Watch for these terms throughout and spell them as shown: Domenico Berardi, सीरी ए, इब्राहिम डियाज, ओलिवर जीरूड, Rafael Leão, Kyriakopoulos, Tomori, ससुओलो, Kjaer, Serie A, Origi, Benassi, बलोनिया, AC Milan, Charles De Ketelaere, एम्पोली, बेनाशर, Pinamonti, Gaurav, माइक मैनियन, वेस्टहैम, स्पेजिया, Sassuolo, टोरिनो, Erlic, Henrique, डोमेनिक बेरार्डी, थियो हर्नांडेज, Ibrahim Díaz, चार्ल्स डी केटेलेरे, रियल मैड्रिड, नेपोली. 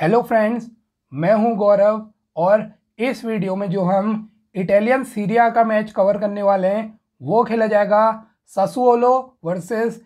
Hello friends, मैं हूं गौरव और इस वीडियो में जो हम इटालियन सीरी ए का मैच कवर करने वाले हैं वो खेला जाएगा ससुओलो वर्सेस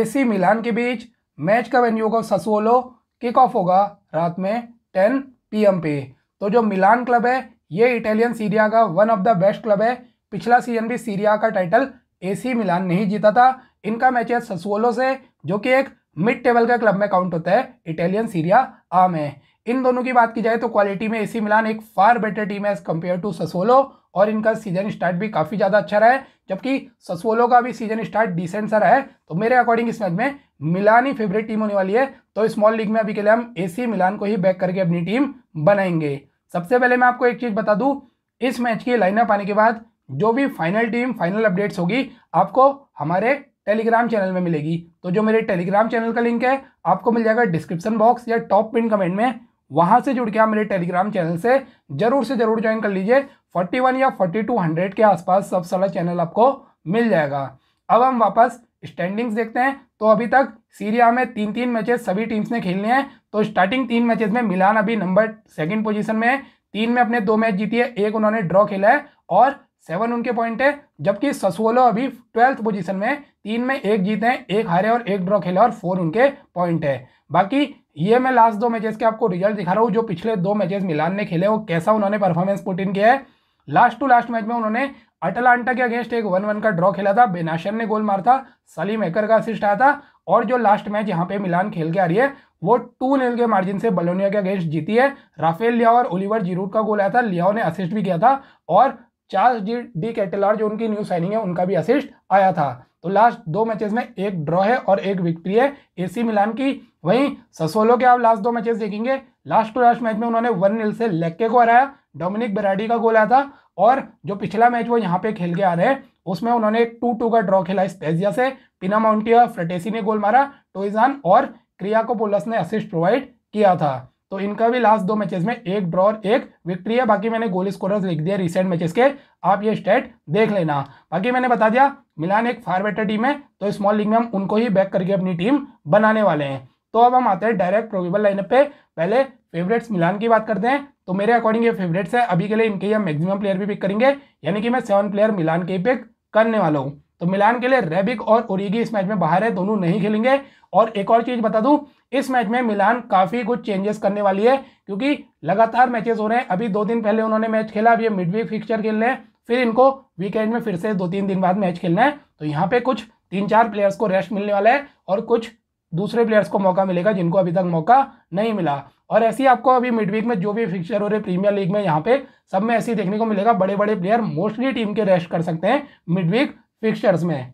एसी मिलान के बीच। मैच का वेन्यू होगा ससुओलो, किक ऑफ होगा रात में 10 PM पे। तो जो मिलान क्लब है ये इटालियन सीरी ए का one of the best club है। पिछला सीजन भी सीरी ए का टाइटल एसी मिलान नहीं जीता था। इनका मैच है ससुओलो से, जो कि एक मिड टेबल का क्लब में काउंट होता है इटालियन सीरी ए में। इन दोनों की बात की जाए तो क्वालिटी में एसी मिलान एक फार बेटर टीम है एज कम्पेयर टू ससुओलो, और इनका सीजन स्टार्ट भी काफ़ी ज़्यादा अच्छा रहा है, जबकि ससुओलो का भी सीजन स्टार्ट डिसेंट सा रहा है। तो मेरे अकॉर्डिंग इस मैच में मिलान ही फेवरेट टीम होने वाली है। तो स्मॉल लीग में अभी के लिए हम एसी मिलान को ही बैक करके अपनी टीम बनाएंगे। सबसे पहले मैं आपको एक चीज़ बता दूँ, इस मैच की लाइनअप आने के बाद जो भी फाइनल टीम फाइनल अपडेट्स होगी आपको हमारे टेलीग्राम चैनल में मिलेगी। तो जो मेरे टेलीग्राम चैनल का लिंक है आपको मिल जाएगा डिस्क्रिप्शन बॉक्स या टॉप पिन कमेंट में, वहां से जुड़ के आप मेरे टेलीग्राम चैनल से जरूर ज्वाइन कर लीजिए। 41 या 4200 के आसपास सब सारा चैनल आपको मिल जाएगा। अब हम वापस स्टैंडिंग्स देखते हैं। तो अभी तक सीरी ए में तीन मैचेस सभी टीम्स ने खेलने हैं। तो स्टार्टिंग तीन मैचेस में मिलान अभी नंबर 2 पोजीशन में है। 3 में अपने 2 मैच जीती है, 1 उन्होंने ड्रॉ खेला है और 7 उनके पॉइंट है, जबकि ससुओलो अभी 12th पोजीशन में, 3 में 1 जीते हैं, 1 हारे और 1 ड्रॉ खेला और 4 उनके पॉइंट है। बाकी ये मैं लास्ट 2 मैचेस के आपको रिजल्ट दिखा रहा हूँ, जो पिछले 2 मैचेस मिलान ने खेले वो कैसा उन्होंने परफॉर्मेंस पुट इन किया है। लास्ट टू लास्ट मैच में उन्होंने अटलांटा के अगेंस्ट एक 1-1 का ड्रॉ खेला था, बेनाशर ने गोल मारा था, सालेमेकर का असिस्ट आया था, और जो लास्ट मैच यहाँ पे मिलान खेल के आ रही है वो 2-0 के मार्जिन से बलोनिया के अगेंस्ट जीती है। राफेल लियाओ और ओलिवर जिरूड का गोल आया था, लियाओ ने असिस्ट भी किया था, और चार्ल्स डी कैटेलार जो उनकी न्यू साइनिंग है उनका भी असिस्ट आया था। तो लास्ट 2 मैचेस में 1 ड्रॉ है और 1 विक्ट्री है एसी मिलान की। वहीं ससुओलो के आप लास्ट 2 मैचेस देखेंगे, लास्ट टू लास्ट मैच में उन्होंने 1-0 से लेक्के को हराया, डोमिनिक बेरार्डी का गोल आया था, और जो पिछला मैच वो यहाँ पे खेल के आ रहे हैं उसमें उन्होंने 2-2 का ड्रॉ खेला स्पेजिया से, पिनामोंटी और फ्रटेसी ने गोल मारा, टोएजान और क्रियाकोपोलस ने असिस्ट प्रोवाइड किया था। तो इनका भी लास्ट 2 मैचेस में 1 ड्रॉ और 1 विक्ट्री है। बाकी मैंने गोल स्कोरर्स लिख दिया रिसेंट मैचेस के, आप ये स्टेट देख लेना। बाकी मैंने बता दिया मिलान एक फार बेटर टीम है, तो स्मॉल लीग में हम उनको ही बैक करके अपनी टीम बनाने वाले हैं। तो अब हम आते हैं डायरेक्ट प्रोबेबल लाइनअप पे। पहले फेवरेट्स मिलान की बात करते हैं। तो मेरे अकॉर्डिंग ये फेवरेट्स है अभी के लिए, इनके हम मैक्सिमम प्लेयर भी पिक करेंगे, यानी कि मैं 7 प्लेयर मिलान के पिक करने वाला हूँ। तो मिलान के लिए रेबिक और ओरिगी इस मैच में बाहर है, दोनों नहीं खेलेंगे। और एक और चीज़ बता दूं, इस मैच में मिलान काफ़ी कुछ चेंजेस करने वाली है, क्योंकि लगातार मैचेस हो रहे हैं। अभी 2 दिन पहले उन्होंने मैच खेला, अब ये मिडवीक फिक्सचर खेल रहे हैं, फिर इनको वीकेंड में फिर से 2-3 दिन बाद मैच खेलना है। तो यहाँ पे कुछ 3-4 प्लेयर्स को रेस्ट मिलने वाला है और कुछ दूसरे प्लेयर्स को मौका मिलेगा जिनको अभी तक मौका नहीं मिला। और ऐसे ही आपको अभी मिडवीक में जो भी फिक्सचर हो रहे प्रीमियर लीग में यहाँ पे सब में ऐसे ही देखने को मिलेगा, बड़े बड़े प्लेयर मोस्टली टीम के रेस्ट कर सकते हैं मिडवीक फिक्सचर्स में।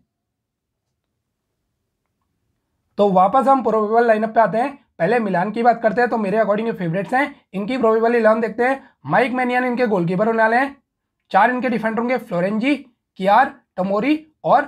तो वापस हम प्रोबेबल लाइनअप पे आते हैं। पहले मिलान की बात करते हैं। तो मेरे अकॉर्डिंग फेवरेट्स हैं, इनकी प्रोबेबल 11 देखते हैं। माइक मैनियन इनके गोलकीपर होने वाले हैं, 4 इनके डिफेंडर होंगे फ्लोरेंजी, क्यार, टमोरी और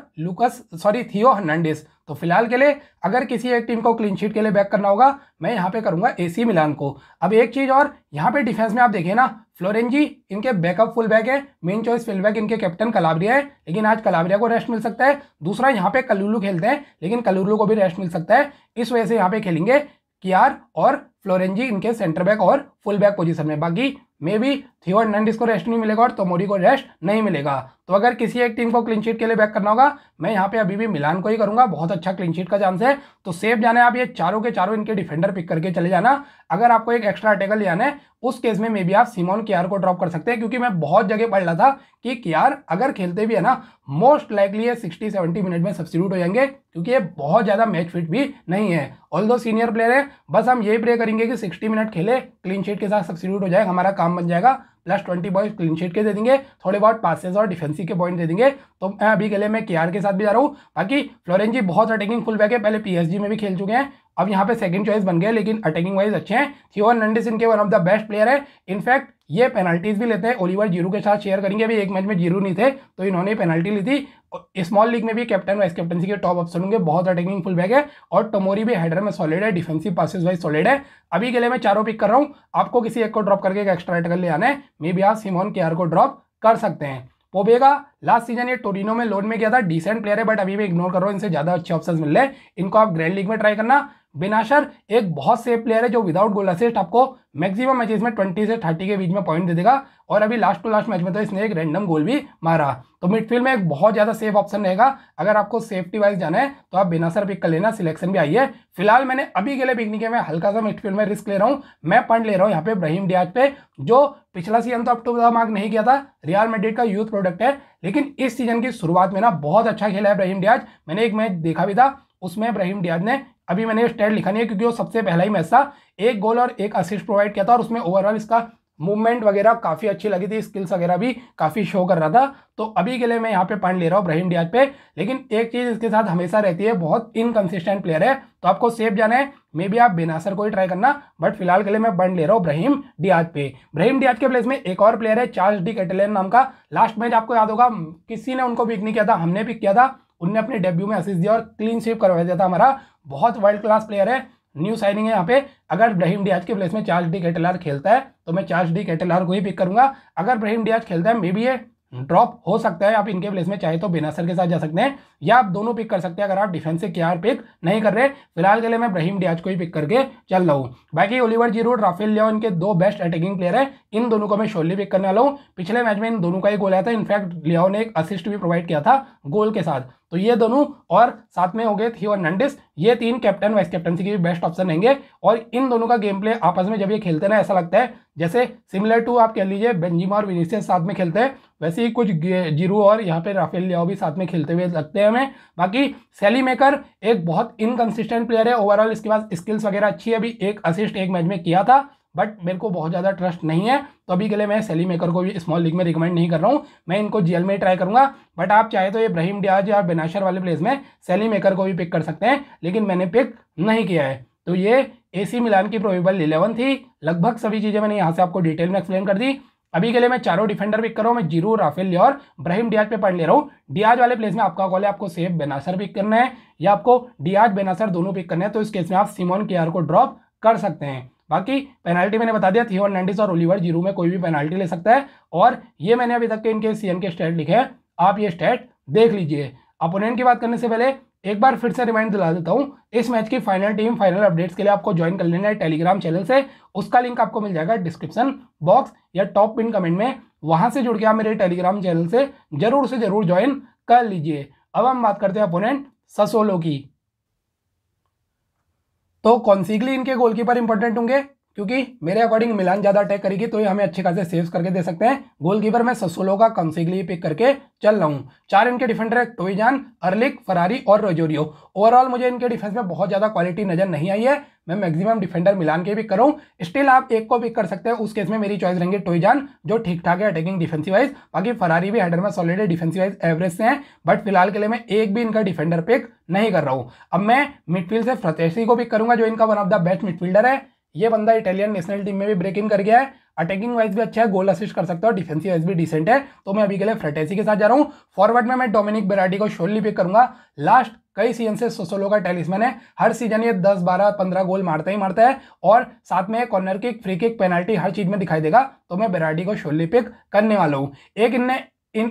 थियो हर्नांडेज। तो फिलहाल के लिए अगर किसी एक टीम को क्लीन शीट के लिए बैक करना होगा मैं यहाँ पे करूँगा एसी मिलान को। अब एक चीज़ और, यहाँ पे डिफेंस में आप देखिए ना, फ्लोरेंजी इनके बैकअप फुल बैक है, मेन चॉइस फुल बैक इनके कैप्टन कलाब्रिया है, लेकिन आज कलाब्रिया को रेस्ट मिल सकता है। दूसरा, यहाँ पे कालुलू खेलते हैं लेकिन कालुलू को भी रेस्ट मिल सकता है, इस वजह से यहाँ पे खेलेंगे क्यार और फ्लोरेंजी इनके सेंटर बैक और फुल बैक पोजिशन में। बाकी मे भी थियो हर्नांडेज को रेस्ट नहीं मिलेगा और तोमोरी को रेस्ट नहीं मिलेगा। तो अगर किसी एक टीम को क्लीन शीट के लिए बैक करना होगा मैं यहाँ पे अभी भी मिलान को ही करूँगा, बहुत अच्छा क्लीन शीट का चांस है। तो सेफ जाना है आप, ये चारों के चारों इनके डिफेंडर पिक करके चले जाना। अगर आपको एक एक्स्ट्रा अटैकर ले आना है उस केस में मे भी आप सिमोन क्यार को ड्रॉप कर सकते हैं, क्योंकि मैं बहुत जगह पढ़ रहा था कि क्यार अगर खेलते भी है ना मोस्ट लाइकली 60-70 मिनट में सब्सिट्यूट हो जाएंगे, क्योंकि ये बहुत ज़्यादा मैच फिट भी नहीं है। ऑल्दो सीनियर प्लेयर है, बस हम यही प्रे करेंगे कि 60 मिनट खेले, क्लीन शीट के साथ सब्सिट्यूट हो जाए, हमारा काम बन जाएगा। प्लस 20 पॉइंट क्लीन शीट के दे देंगे, थोड़े बहुत पासेस और डिफेंसिव के पॉइंट दे देंगे। तो मैं अभी के लिए मैं केआर के साथ भी जा रहा हूँ। बाकी फ्लोरेंजी बहुत अटैकिंग फुल बैक है, पहले पीएसजी में भी खेल चुके हैं, अब यहाँ पे सेकंड चॉइस बन गए, लेकिन अटैकिंग वाइज अच्छे हैं। थियो हर्नांडेज इनके one of the best player है, इनफैक्ट ये पेनल्टीज भी लेते हैं, ओलिवर जिरू के साथ शेयर करेंगे। अभी एक मैच में जिरू नहीं थे तो इन्होंने पेनल्टी ली थी। स्मॉल लीग में भी कैप्टन वाइस कैप्टनसी के टॉप ऑप्शन होंगे, बहुत अटैकिंग फुल बैक है, और टमोरी भी हेडर में सॉलिड है, डिफेंसिव पासेस वाइज सॉलिड है। अभी के लिए मैं चारों पिक कर रहा हूँ, आपको किसी एक को ड्रॉप करके एक एक्स्ट्रा एड कर ले आना है, मे भी आप सिमोन केआर को ड्रॉप कर सकते हैं। पोबेगा लास्ट सीजन ये टोरिनो में लोन में गया था, डिसेंट प्लेयर है बट अभी मैं इग्नोर कर रहा हूँ, इनसे ज़्यादा अच्छे ऑप्शन मिल रहे हैं, इनको आप ग्रैंड लीग में ट्राई करना। बेनाशर एक बहुत सेफ प्लेयर है जो विदाउट गोल असिस्ट आपको मैक्सिमम मैचेस में 20 से 30 के बीच में पॉइंट दे देगा, और अभी लास्ट टू लास्ट मैच में तो इसने एक रैंडम गोल भी मारा। तो मिडफील्ड में एक बहुत ज़्यादा सेफ ऑप्शन रहेगा। अगर आपको सेफ्टी वाइज जाना है तो आप बेनाशर पिक कर लेना, सिलेक्शन भी आई है। फिलहाल मैंने अभी के लिए पिक नहीं किया, मैं हल्का सा मिडफील्ड में रिस्क ले रहा हूँ। मैं पॉइंट ले रहा हूँ यहाँ पे इब्राहिम डियाज पे, जो पिछला सीजन तो अप टू द मार्क नहीं किया था, रियल मैड्रिड का यूथ प्रोडक्ट है, लेकिन इस सीजन की शुरुआत में ना बहुत अच्छा खेला है इब्राहिम डियाज। मैंने एक मैच देखा भी था, उसमें इब्राहिम डियाज ने, अभी मैंने स्टैट लिखा नहीं है क्योंकि वो सबसे पहला ही मैच था, एक गोल और एक असिस्ट प्रोवाइड किया था, और उसमें ओवरऑल इसका मूवमेंट वगैरह काफ़ी अच्छी लगी थी, स्किल्स वगैरह भी काफ़ी शो कर रहा था। तो अभी के लिए मैं यहाँ पे पॉइंट ले रहा हूँ इब्राहिम डियाज पे। लेकिन एक चीज़ इसके साथ हमेशा रहती है, बहुत इनकन्सिस्टेंट प्लेयर है, तो आपको सेफ जाना है, मे बी आप बेनासर को ही ट्राई करना, बट फिलहाल के लिए मैं पॉइंट ले रहा हूँ इब्राहिम डियाज पे। इब्राहिम डियाज के प्लेस में एक और प्लेयर है चार्ल्स डी केटेलेरे नाम का। लास्ट मैच आपको याद होगा किसी ने उनको पिक नहीं किया था, हमने पिक किया था, उनने अपने डेब्यू में असिस्ट दिया और क्लीन स्वीप करवा दिया था हमारा। बहुत वर्ल्ड क्लास प्लेयर है, न्यू साइनिंग है यहाँ पे। अगर इब्राहिम डियाज के प्लेस में चार्ल्स डी केटेलार खेलता है तो मैं चार्ल्स डी केटेलार को ही पिक करूंगा। अगर इब्राहिम डियाज खेलता है, मे बी ये ड्रॉप हो सकता है, आप इनके प्लेस में चाहे तो बेनासर के साथ जा सकते हैं, या आप दोनों पिक कर सकते हैं अगर आप डिफेंस से क्यार पिक नहीं कर रहे। फिलहाल के लिए मैं इब्राहिम डियाज को ही पिक करके चल रहा हूँ। बाकी ओलिवर जीरूड, राफेल लियाओ, इनके दो बेस्ट अटैकिंग प्लेयर है, इन दोनों को मैं शोरली पिक करने वाला हूँ। पिछले मैच में इन दोनों का ही गोल आया था, इनफैक्ट लियाओ ने एक असिस्ट भी प्रोवाइड किया था गोल के साथ। तो ये दोनों और साथ में हो गए थियो हर्नांडिस, ये तीन कैप्टन वाइस कैप्टनसी के भी बेस्ट ऑप्शन रहेंगे। और इन दोनों का गेम प्ले आपस में जब ये खेलते ना, ऐसा लगता है जैसे सिमिलर टू आप कह लीजिए बेंजिमा और विनीसियस साथ में खेलते हैं, वैसे ही कुछ जीरू और यहाँ पे राफेल लियाओ भी साथ में खेलते हुए लगते हैं हमें। बाकी सैलीमेकर एक बहुत इनकन्सिस्टेंट प्लेयर है, ओवरऑल इसके पास स्किल्स वगैरह अच्छी है, अभी एक असिस्ट एक मैच में किया था, बट मेरे को बहुत ज़्यादा ट्रस्ट नहीं है, तो अभी के लिए मैं सैलीमेकर को भी स्मॉल लीग में रिकमेंड नहीं कर रहा हूँ। मैं इनको जीएल में ही ट्राई करूँगा, बट आप चाहे तो ये इब्राहिम डियाज या बेनाशर वाले प्लेस में सैलीमेकर को भी पिक कर सकते हैं, लेकिन मैंने पिक नहीं किया है। तो ये एसी मिलान की प्रोबेबल 11 थी। लगभग सभी चीज़ें मैंने यहाँ से आपको डिटेल में एक्सप्लेन कर दी। अभी के लिए मैं चारों डिफेंडर पिक कर रहा हूँ, मैं Giroud, Rafael Leao, इब्राहिम डियाज पे पॉइंट ले रहा हूँ। डियाज वाले प्लेस में आपका कॉल है, आपको सेफ बेनासर पिक करना है या आपको डियाज बेनासर दोनों पिक करना है, तो इस केस में आप सिमोन क्यार को ड्रॉप कर सकते हैं। बाकी पेनाल्टी मैंने बता दिया, थियो हर्नांडिस और ओलिवर जीरू में कोई भी पेनाल्टी ले सकता है, और ये मैंने अभी तक के इनके सीएम के स्टैट लिखे हैं, आप ये स्टैट देख लीजिए। अपोनेंट की बात करने से पहले एक बार फिर से रिमाइंड दिला देता हूँ, इस मैच की फाइनल टीम फाइनल अपडेट्स के लिए आपको ज्वाइन कर लेना है टेलीग्राम चैनल से, उसका लिंक आपको मिल जाएगा डिस्क्रिप्शन बॉक्स या टॉप पिन कमेंट में, वहाँ से जुड़ के आप मेरे टेलीग्राम चैनल से ज़रूर ज्वाइन कर लीजिए। अब हम बात करते हैं अपोनेंट ससोलो की। तो कॉन्सिगली इनके गोलकीपर इंपॉर्टेंट होंगे, क्योंकि मेरे अकॉर्डिंग मिलान ज़्यादा अटैक करेगी, तो ये हमें अच्छे खासे सेव्स करके दे सकते हैं। गोलकीपर में ससोलो का कॉन्सिगली पिक करके चल रहा हूँ। चार इनके डिफेंडर है, टोएजान, अर्लिक, फरारी और रोजेरियो। ओवरऑल मुझे इनके डिफेंस में बहुत ज़्यादा क्वालिटी नजर नहीं आई है, मैं मैक्सिमम डिफेंडर मिलान के पिक कर रहा हूँ। स्टिल आप एक को पिक कर सकते हैं, उस केस में मेरी चॉइस रहेंगे टोएजान, जो ठीक ठाक है अटैकिंग डिफेंसिव वाइज। बाकी फरारी भी हेडर में सॉलिड है, डिफेंसिव वाइज एवरेज से हैं, बट फिलहाल के लिए मैं एक भी इनका डिफेंडर पिक नहीं कर रहा हूँ। अब मैं मिडफील्ड से फ्रतेसी को पिक करूँगा, जो इनका one of the best midfielder है। ये बंदा इटालियन नेशनल टीम में भी ब्रेक इन कर गया है, अटैकिंग वाइज भी अच्छा है, गोल असिस्ट कर सकता है, डिफेंसिव वाइज भी डिसेंट है, तो मैं अभी के लिए फ्रेटेसी के साथ जा रहा हूँ। फॉरवर्ड में मैं डोमेनिक बेरार्डी को शोरली पिक करूंगा। लास्ट कई सीजन से ससोलो का टेलिसमैन है, हर सीजन ये 10, 12, 15 गोल मारता ही मारता है, और साथ में corner kick, free kick, penalty हर चीज में दिखाई देगा, तो मैं बेरार्डी को शोरली पिक करने वाला हूँ। एक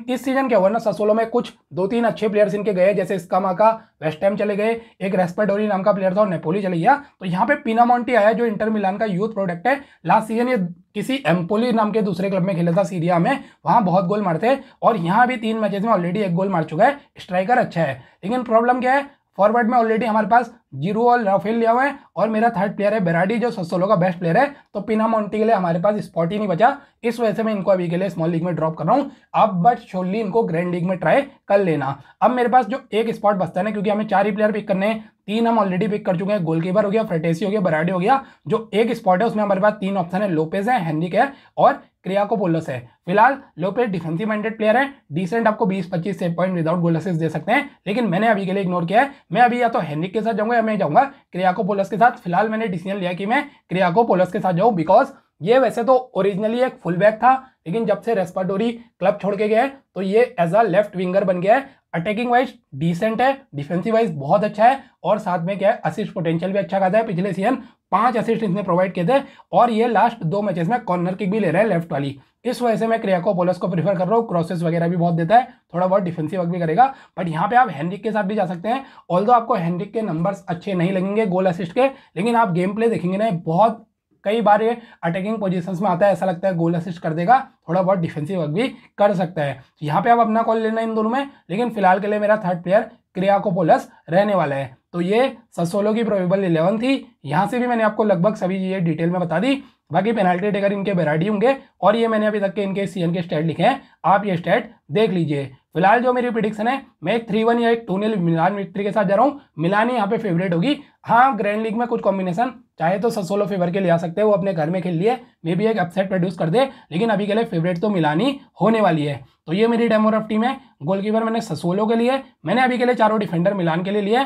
इस सीजन के वरना ससोलो में कुछ दो तीन अच्छे प्लेयर्स इनके गए, जैसे स्कामा का वेस्टहैम चले गए, एक रास्पाडोरी नाम का प्लेयर था और नेपोली चले गया, तो यहाँ पे पिनामोंटी आया जो इंटर मिलान का यूथ प्रोडक्ट है। लास्ट सीजन ये किसी एम्पोली नाम के दूसरे क्लब में खेला था सीरिया में, वहाँ बहुत गोल मारते हैं, और यहाँ भी 3 मैचेस में ऑलरेडी एक गोल मार चुका है। स्ट्राइकर अच्छा है, लेकिन प्रॉब्लम क्या है, फॉरवर्ड में ऑलरेडी हमारे पास जीरू और राफेल लिया हुआ है, और मेरा थर्ड प्लेयर है बेरार्डी जो ससोलो का बेस्ट प्लेयर है, तो पिनामोंटी के लिए हमारे पास स्पॉट ही नहीं बचा, इस वजह से मैं इनको अभी के लिए स्मॉल लीग में ड्रॉप कर रहा हूँ। अब बट शोली इनको ग्रैंड लीग में ट्राई कर लेना। अब मेरे पास जो एक स्पॉट बचता है ना, क्योंकि हमें 4 ही प्लेयर पिक करने हैं, 3 हम ऑलरेडी पिक कर चुके हैं, गोलकीपर हो गया, फ्रेटेसी हो गया, बेरार्डी हो गया, जो एक स्पॉट है उसमें हमारे पास 3 ऑप्शन है, लोपेज है, हेनरिक है और क्रियाकोपोलोस है। फिलहाल लोपेज डिफेंसिव माइंडेड प्लेयर है, डिसेंट आपको 20-25 save point without goal assist दे सकते हैं, लेकिन मैंने अभी के लिए इग्नोर किया है। मैं अभी या तो हेनरिक के साथ जाऊंगा या मैं जाऊंगा क्रियाकोपोलोस के साथ। फिलहाल मैंने डिसीजन लिया कि मैं क्रियाकोपोलोस के साथ जाऊं, बिकॉज ये वैसे तो ओरिजिनली एक फुल बैक था, लेकिन जब से रास्पाडोरी क्लब छोड़ के गया है तो ये एज अ लेफ्ट विंगर बन गया है। अटैकिंग वाइज डिसेंट है, डिफेंसिव वाइज बहुत अच्छा है और साथ में क्या है असिस्ट पोटेंशियल भी अच्छा खासा है। पिछले सीजन 5 असिस्ट इसने प्रोवाइड किए थे और ये लास्ट 2 मैचेस में कॉर्नर किक भी ले रहा है लेफ्ट वाली। इस वजह से मैं क्रियाकोपोलस को प्रीफर कर रहा हूँ। क्रॉसेस वगैरह भी बहुत देता है, थोड़ा बहुत डिफेंसिव वर्क भी करेगा, बट यहाँ पे आप हेनरिक के साथ भी जा सकते हैं। ऑल्दो आपको हेनरिक के नंबर्स अच्छे नहीं लगेंगे गोल असिस्ट के, लेकिन आप गेम प्ले देखेंगे ना बहुत कई बार ये अटैकिंग पोजीशंस में आता है, ऐसा लगता है गोल असिस्ट कर देगा, थोड़ा बहुत डिफेंसिव वर्क भी कर सकता है। तो यहाँ पे आप अपना कॉल लेना इन दोनों में, लेकिन फिलहाल के लिए मेरा थर्ड प्लेयर क्रियाकोपोलस रहने वाला है। तो ये ससोलो की प्रोबेबल 11 थी। यहाँ से भी मैंने आपको लगभग सभी चीज़ें डिटेल में बता दी। बाकी पेनाल्टी टेकर इनके बेराडी होंगे और ये मैंने अभी तक के इनके सीजन के स्टैट लिखे हैं, आप ये स्टैट देख लीजिए। फिलहाल जो मेरी प्रेडिक्शन है मैं एक 3-1 या एक 2-0 मिलान विक्ट्री के साथ जा रहा हूँ। मिलान ही यहाँ पे फेवरेट होगी। हाँ, ग्रैंड लीग में कुछ कॉम्बिनेशन चाहे तो ससोलो फेवर के ले आ सकते हैं, वो अपने घर में खेल लिए मे बी एक अपसेट प्रोड्यूस कर दे, लेकिन अभी के लिए फेवरेट तो मिलान ही होने वाली है। तो ये मेरी डेमो रफ टीम है। गोलकीपर मैंने ससोलो के लिए, मैंने अभी के लिए 4 डिफेंडर मिलान के लिए लिए,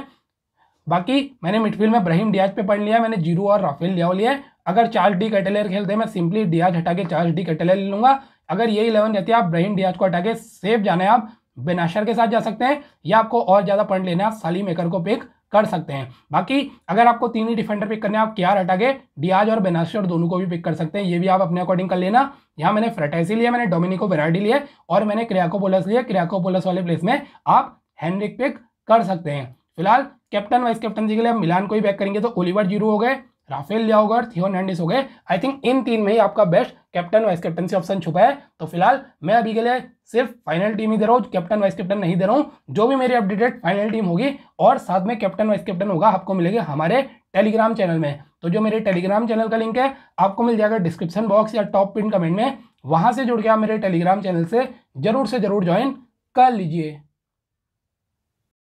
बाकी मैंने मिडफील्ड में इब्राहिम डियाज पे पढ़ लिया, मैंने जीरू और राफेल लियाओ लिए। अगर चार्ल्स डी केटेलेयर खेलते मैं सिंपली डियाज हटा के चार्ल्स डी केटेलेयर ले लूँगा। अगर ये 11 रहती है आप इब्राहिम डियाज को हटा के सेफ जाना है, आप बेनाशर के साथ जा सकते हैं या आपको और ज़्यादा पॉइंट लेना है आप सालेमेकर को पिक कर सकते हैं। बाकी अगर आपको 3 ही डिफेंडर पिक करने हैं आप क्यार हटा के डियाज और बेनाशर दोनों को भी पिक कर सकते हैं, ये भी आप अपने अकॉर्डिंग कर लेना। यहाँ मैंने फ्रैटेसी लिया, मैंने डोमेनिको बेरार्डी लिए और मैंने क्रियाकोपोलस लिए। क्रियाकोपोलस वाले प्लेस में आप हेनरिक पिक कर सकते हैं। फिलहाल कैप्टन वाइस कैप्टन जी के लिए आप मिलान को ही बैक करेंगे तो ओलिवर जीरू हो गए, राफेल लियाओ और थियो हर्नांडिस हो गए। आई थिंक इन 3 में ही आपका बेस्ट कैप्टन वाइस कैप्टन से ऑप्शन छुपा है। तो फिलहाल मैं अभी के लिए सिर्फ फाइनल टीम ही दे रहा हूँ, कैप्टन वाइस कैप्टन नहीं दे रहा हूँ। जो भी मेरी अपडेटेड फाइनल टीम होगी और साथ में कैप्टन वाइस कैप्टन होगा आपको मिलेगा हमारे टेलीग्राम चैनल में। तो जो मेरे टेलीग्राम चैनल का लिंक है आपको मिल जाएगा डिस्क्रिप्शन बॉक्स या टॉप पिन कमेंट में, वहाँ से जुड़ के आप मेरे टेलीग्राम चैनल से जरूर ज्वाइन कर लीजिए।